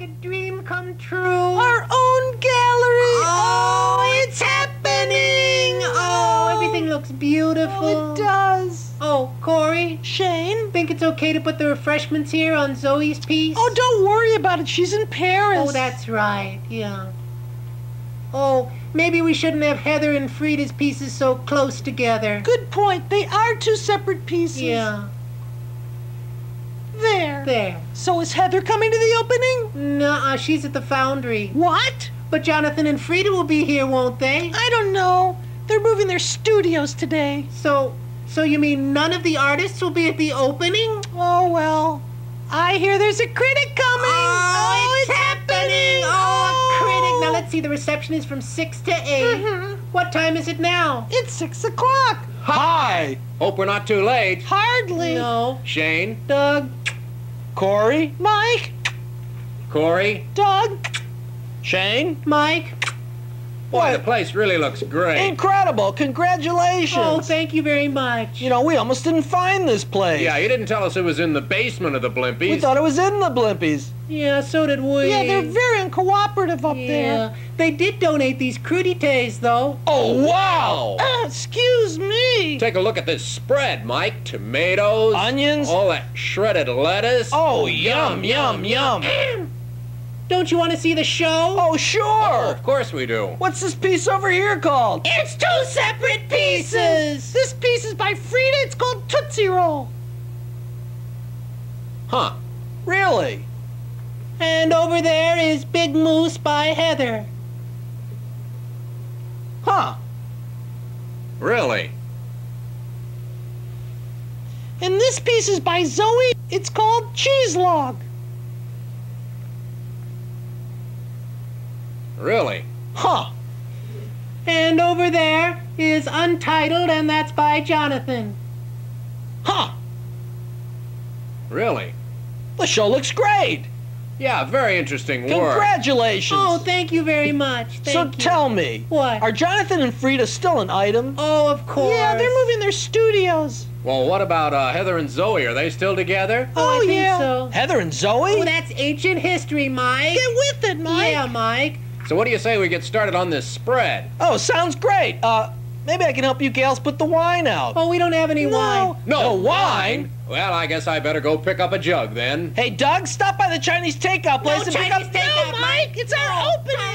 like a dream come true. Our own gallery. Oh, it's happening. Oh, everything looks beautiful. Oh, it does. Oh, Corey. Shane. Think it's okay to put the refreshments here on Zoe's piece? Oh, don't worry about it. She's in Paris. Oh, that's right. Yeah. Oh, maybe we shouldn't have Heather and Frida's pieces so close together. Good point. They are two separate pieces. Yeah. There. So is Heather coming to the opening? Nuh-uh, she's at the Foundry. What? But Jonathan and Frida will be here, won't they? I don't know. They're moving their studios today. So you mean none of the artists will be at the opening? Oh, well. I hear there's a critic coming. Oh, it's happening. Oh, a critic. Now, let's see. The reception is from 6 to 8. Mm-hmm. What time is it now? It's 6 o'clock. Hi. Hope we're not too late. Hardly. No. Shane. Doug. Corey. Mike. Corey. Doug. Shane. Mike. Boy, the place really looks great. Incredible. Congratulations. Oh, thank you very much. You know, we almost didn't find this place. Yeah, you didn't tell us it was in the basement of the Blimpies. We thought it was in the Blimpies. Yeah, so did we. Yeah, they're very uncooperative up there. They did donate these crudités, though. Oh, wow! Excuse me. Take a look at this spread, Mike. Tomatoes. Onions. All that shredded lettuce. Oh, yum, yum, yum. Don't you want to see the show? Oh, sure. Oh, of course we do. What's this piece over here called? It's two separate pieces. This piece is by Frida. It's called Tootsie Roll. Huh. Really? And over there is Big Moose by Heather. Huh. Really? And this piece is by Zoe. It's called Cheese Log. Really? Huh. And over there is Untitled, and that's by Jonathan. Huh. Really? The show looks great. Yeah, very interesting work. Congratulations. Oh, thank you very much. Thank you. So tell me. What? Are Jonathan and Frida still an item? Oh, of course. Yeah, they're moving their studios. Well, what about Heather and Zoe? Are they still together? Oh, I think so. Heather and Zoe? Oh, that's ancient history, Mike. Get with it, Mike. Yeah, Mike. So what do you say we get started on this spread? Oh, sounds great. Maybe I can help you gals put the wine out. Oh, we don't have any wine. No wine? Well, I guess I better go pick up a jug then. Hey, Doug, stop by the Chinese takeout place and pick up... No, Mike, it's our opening.